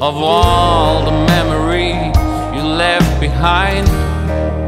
of all the memories you left behind.